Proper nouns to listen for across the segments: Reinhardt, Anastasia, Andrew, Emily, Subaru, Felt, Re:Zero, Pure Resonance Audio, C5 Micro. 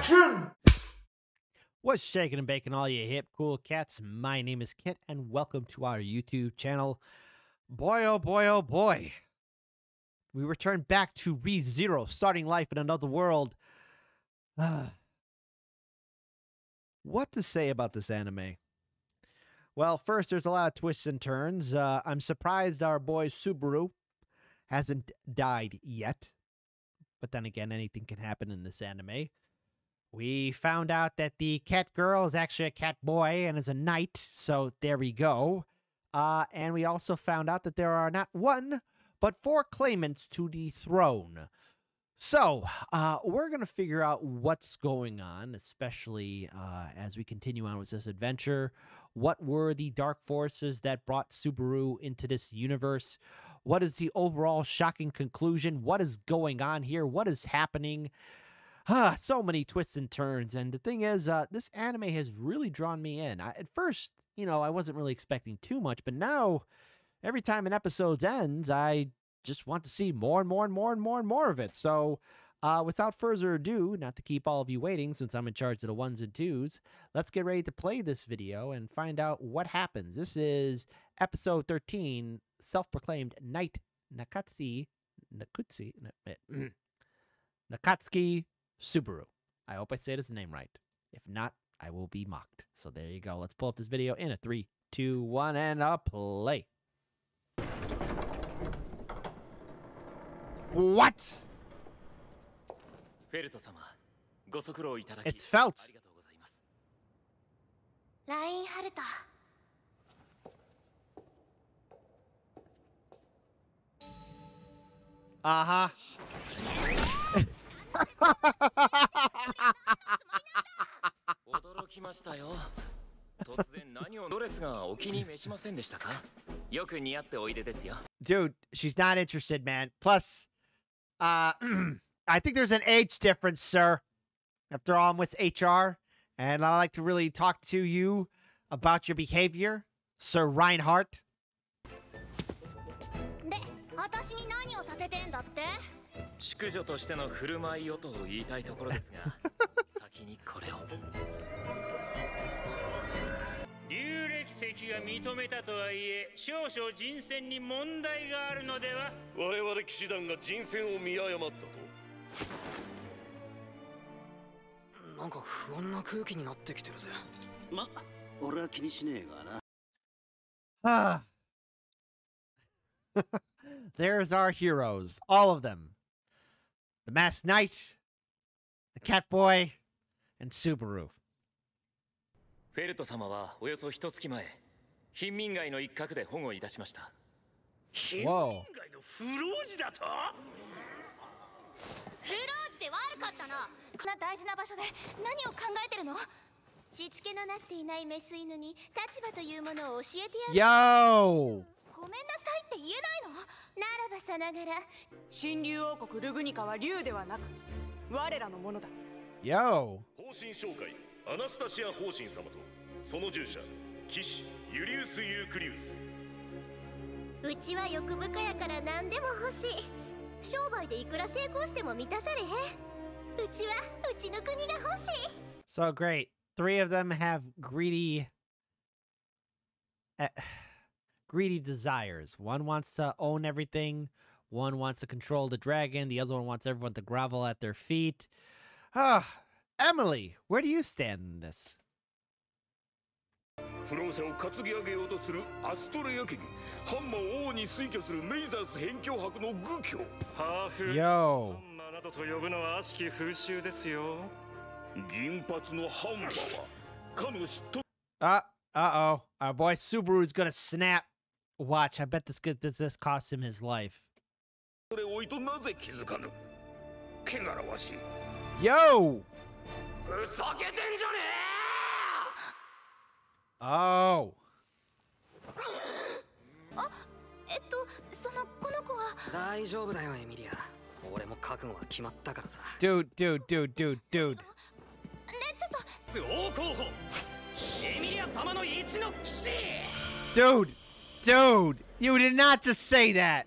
Action! What's shaking and baking, all you hip cool cats? My name is Kit, and welcome to our YouTube channel. Boy, oh boy, oh boy. We return back to Re:Zero, starting life in another world. What to say about this anime? Well, first, there's a lot of twists and turns. I'm surprised our boy Subaru hasn't died yet. But then again, anything can happen in this anime. We found out that the cat girl is actually a cat boy and is a knight, so there we go. And we also found out that there are not one, but four claimants to the throne. So, we're going to figure out what's going on, especially as we continue on with this adventure. What were the dark forces that brought Subaru into this universe? What is the overall shocking conclusion? What is going on here? What is happening? So many twists and turns. And the thing is, this anime has really drawn me in. At first, you know, I wasn't really expecting too much, but now every time an episode ends, I just want to see more and more and more and more and more of it. So without further ado, not to keep all of you waiting since I'm in charge of the ones and twos, let's get ready to play this video and find out what happens. This is episode 13, self-proclaimed Knight Nakatsuki Subaru. I hope I said his name right. If not, I will be mocked. So there you go. Let's pull up this video in a 3, 2, 1, and a play. What? It's Felt. Reinhardt. Dude, she's not interested, man. Plus, I think there's an age difference, sir. After all, I'm with HR, and I like to really talk to you about your behavior, Sir Reinhardt. There's our heroes, all of them. The Masked Knight, the Cat Boy, and Subaru. Whoa. Yo! Yo! Anastasia so great. Three of them have greedy desires. One wants to own everything. One wants to control the dragon. The other one wants everyone to grovel at their feet. Emily, where do you stand in this? Yo. Uh-oh. Our boy Subaru is going to snap. Watch, I bet this costs him his life. Yo! Oh. Dude. Dude, you did not just say that.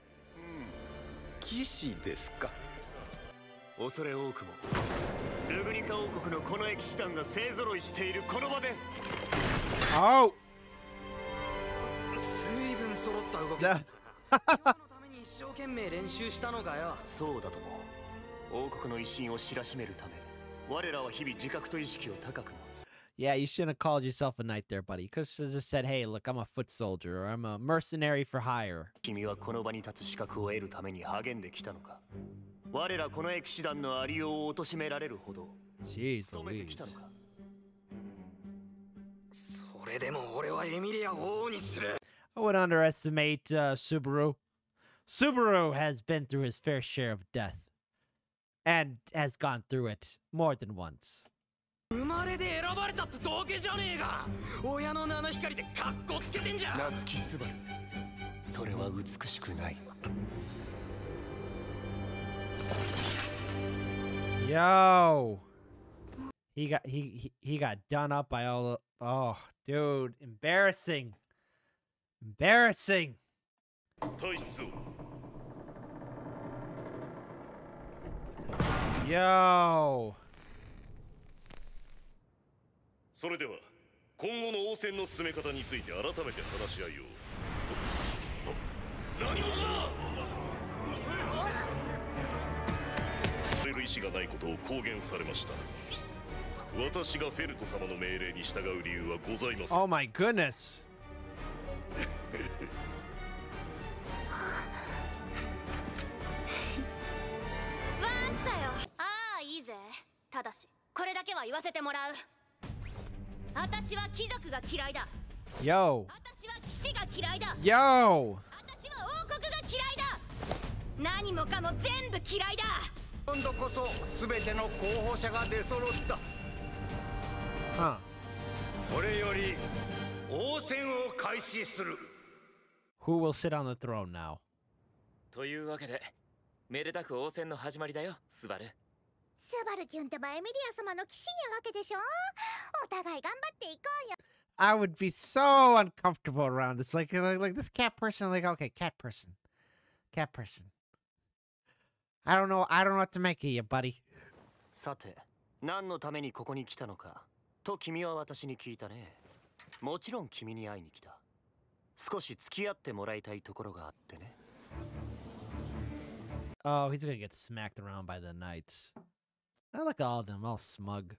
Oh! Yeah, you shouldn't have called yourself a knight there, buddy. You could have just said, hey, look, I'm a foot soldier, or I'm a mercenary for hire. Jeez Louise. I would underestimate Subaru. Subaru has been through his fair share of death. And has gone through it more than once. Yo, he got done up by all. Oh, dude, embarrassing, embarrassing. Yo. Oh my goodness. Yo. Yo. Huh. Who will sit on the throne now? I would be so uncomfortable around this. Like this cat person, like, okay, cat person. Cat person. I don't know what to make of you, buddy. Oh, he's gonna get smacked around by the knights. I like all of them, all smug.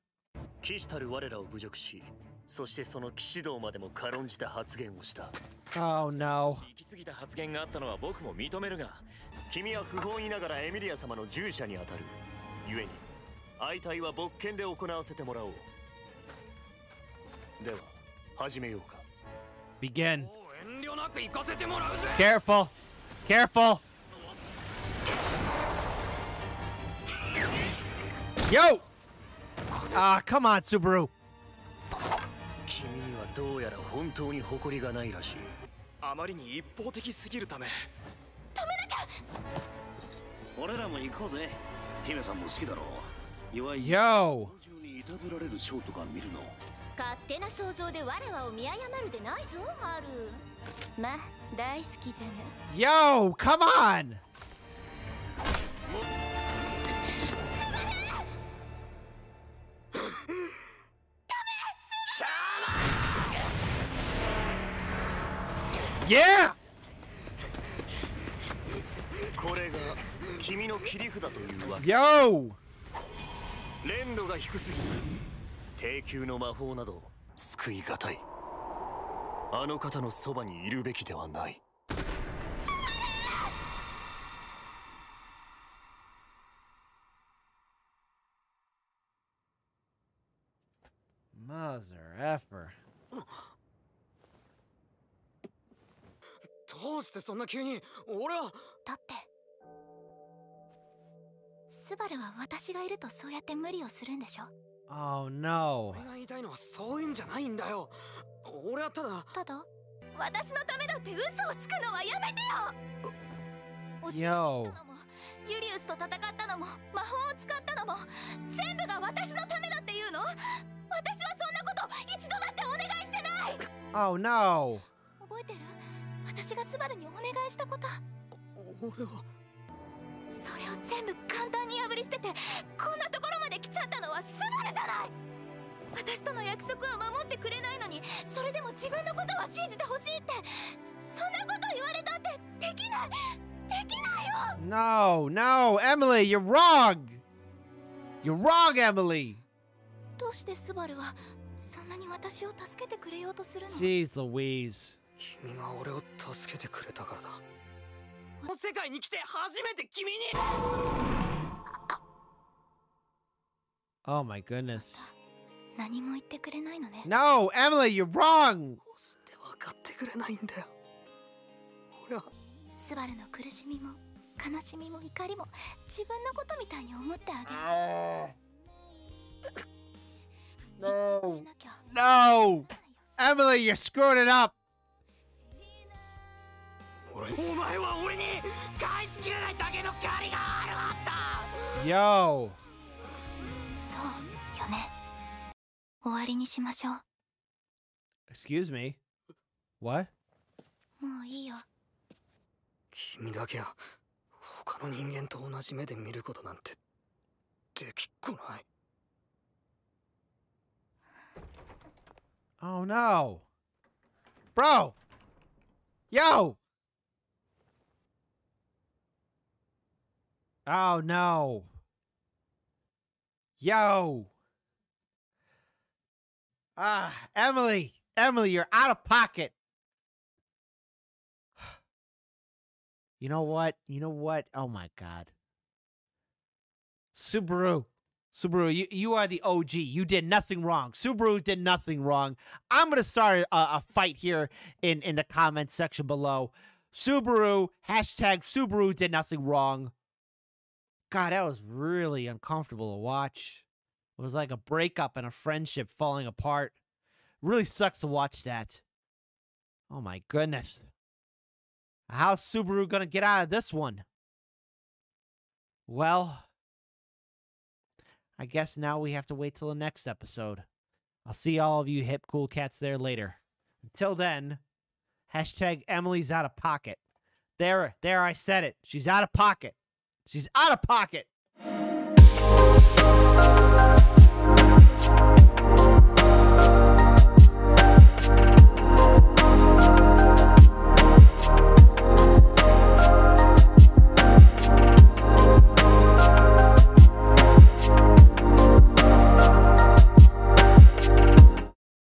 Oh no. Begin. Careful. Careful. Yo! Ah, come on, Subaru. Yo! Yo, come on! Yeah! Yo! Mother effer. Oh no. Yo. Oh no. それを全部簡単に破り捨ててこんなところまで来ちゃったのはスバルじゃない。私との約束は守ってくれないのに、それでも自分のことは信じてほしいって、そんなこと言われたってできないできないよ。 No, no, Emily, you're wrong. You're wrong, Emily. どうしてスバルはそんなに私を助けてくれようとするの？ Jeez Louise。 君が俺を助けてくれたからだ。この世界に来て初めて君に。 Oh my goodness。 何も言ってくれないのね。 No, Emily, you're wrong。 どうして分かってくれないんだよ。俺はスバルの苦しみも悲しみも怒りも自分のことみたいに思ってあげる。No, no, Emily, you're screwing it up. Yo. Excuse me. What? Oh no, bro, yo. Oh no, yo. Ah, Emily, Emily, you're out of pocket. You know what? You know what? Oh my God, Subaru. Subaru, you are the OG. You did nothing wrong. Subaru did nothing wrong. I'm going to start a fight here in the comments section below. Subaru, hashtag Subaru did nothing wrong. God, that was really uncomfortable to watch. It was like a breakup and a friendship falling apart. Really sucks to watch that. Oh my goodness. How's Subaru going to get out of this one? Well, I guess now we have to wait till the next episode. I'll see all of you hip cool cats there later. Until then, hashtag Emily's out of pocket. There I said it. She's out of pocket. She's out of pocket.